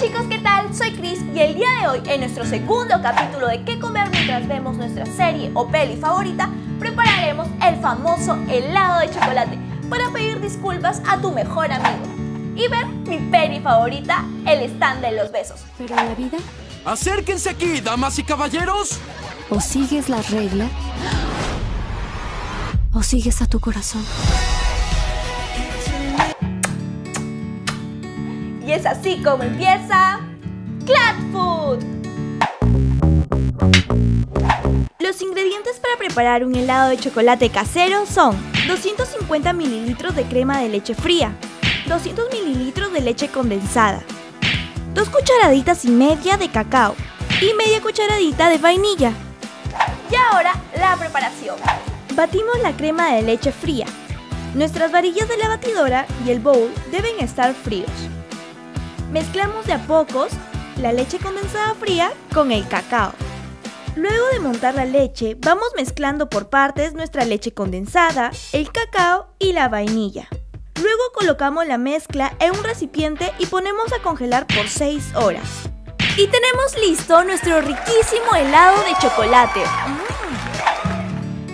Hola chicos, ¿qué tal? Soy Cris y el día de hoy, en nuestro segundo capítulo de ¿Qué comer mientras vemos nuestra serie o peli favorita? Prepararemos el famoso helado de chocolate para pedir disculpas a tu mejor amigo y ver mi peli favorita, El stand de los besos. ¿Pero en la vida? ¡Acérquense aquí, damas y caballeros! O sigues la regla o sigues a tu corazón. Y es así como empieza ClapFood. Los ingredientes para preparar un helado de chocolate casero son 250 ml de crema de leche fría, 200 ml de leche condensada, 2 cucharaditas y media de cacao y media cucharadita de vainilla. Y ahora la preparación. Batimos la crema de leche fría. Nuestras varillas de la batidora y el bowl deben estar fríos. Mezclamos de a pocos la leche condensada fría con el cacao. Luego de montar la leche, vamos mezclando por partes nuestra leche condensada, el cacao y la vainilla. Luego colocamos la mezcla en un recipiente y ponemos a congelar por 6 horas. Y tenemos listo nuestro riquísimo helado de chocolate.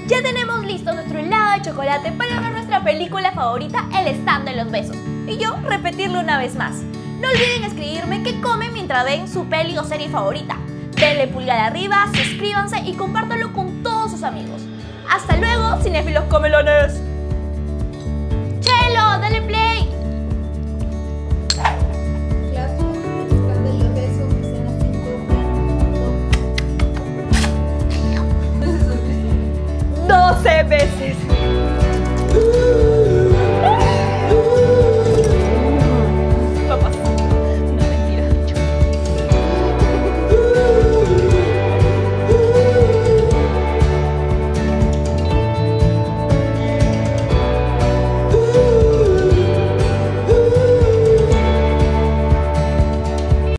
Ya tenemos listo nuestro helado de chocolate para ver nuestra película favorita, El stand de los besos. Y yo repetirlo una vez más. No olviden escribirme qué comen mientras ven su peli o serie favorita. Denle pulgar arriba, suscríbanse y compártanlo con todos sus amigos. ¡Hasta luego, cinéfilos comelones! ¡Chelo, dale play!